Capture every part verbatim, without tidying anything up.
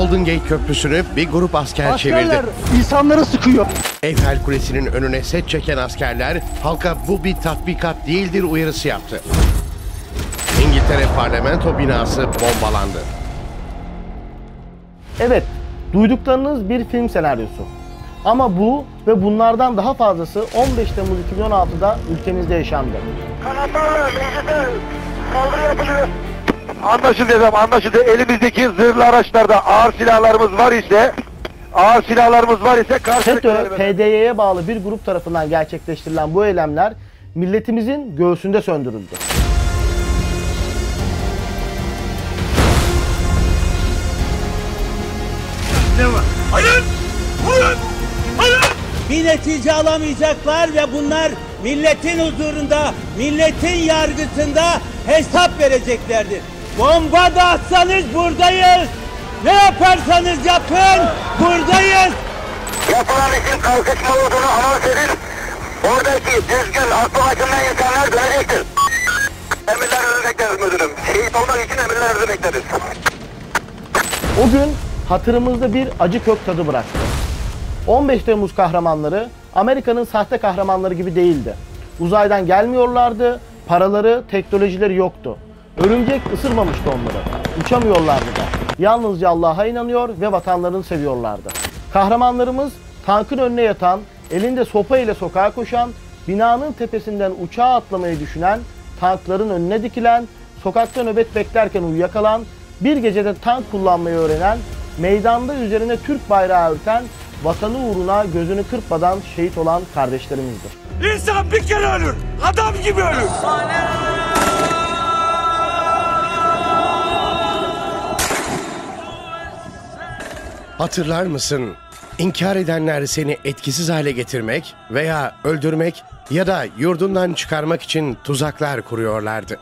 Golden Gate Köprüsü'nü bir grup asker Askerler, çevirdi. İnsanları sıkıyor. Enfal Kulesi'nin önüne set çeken askerler halka bu bir tatbikat değildir uyarısı yaptı. İngiltere Parlamento binası bombalandı. Evet, duyduklarınız bir film senaryosu. Ama bu ve bunlardan daha fazlası on beş Temmuz iki bin on altı'da ülkemizde yaşandı. Kanatlarla meclise saldırı yapılıyor. Anlaşıldı efendim, anlaşıldı. Elimizdeki zırhlı araçlarda ağır silahlarımız var ise, ağır silahlarımız var ise karşılık verelim. FETÖ, P D Y'ye bağlı bir grup tarafından gerçekleştirilen bu eylemler milletimizin göğsünde söndürüldü. Ne var? Hayır! Hayır! Hayır! Bir netice alamayacaklar ve bunlar milletin huzurunda, milletin yargısında hesap vereceklerdir. Bomba da atsanız buradayız. Ne yaparsanız yapın, buradayız. Yapılan için kalkışma olduğunu anons edin. Oradaki düzgün, aklı başından insanlar dönecektir. Emirler ödemektedir müdürüm. Şehit olmak için emirler ödemektedir. O gün hatırımızda bir acı kök tadı bıraktı. on beş Temmuz kahramanları Amerika'nın sahte kahramanları gibi değildi. Uzaydan gelmiyorlardı, paraları, teknolojileri yoktu. Örümcek ısırmamıştı onları, uçamıyorlardı da. Yalnızca Allah'a inanıyor ve vatanlarını seviyorlardı. Kahramanlarımız tankın önüne yatan, elinde sopa ile sokağa koşan, binanın tepesinden uçağa atlamayı düşünen, tankların önüne dikilen, sokakta nöbet beklerken uyuyakalan, bir gecede tank kullanmayı öğrenen, meydanda üzerine Türk bayrağı örten, vatanı uğruna gözünü kırpmadan şehit olan kardeşlerimizdir. İnsan bir kere ölür, adam gibi ölür. Hatırlar mısın? İnkar edenler seni etkisiz hale getirmek veya öldürmek ya da yurdundan çıkarmak için tuzaklar kuruyorlardı.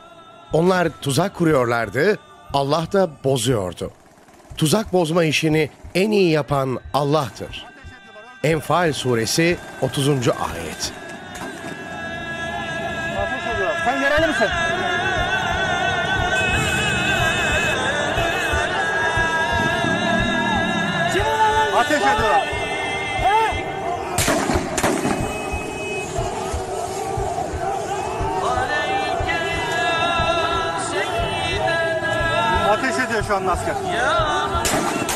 Onlar tuzak kuruyorlardı, Allah da bozuyordu. Tuzak bozma işini en iyi yapan Allah'tır. Enfal suresi otuzuncu ayet. Sen nereli misin? Ateş ediyorlar. Ateş ediyor şu an asker.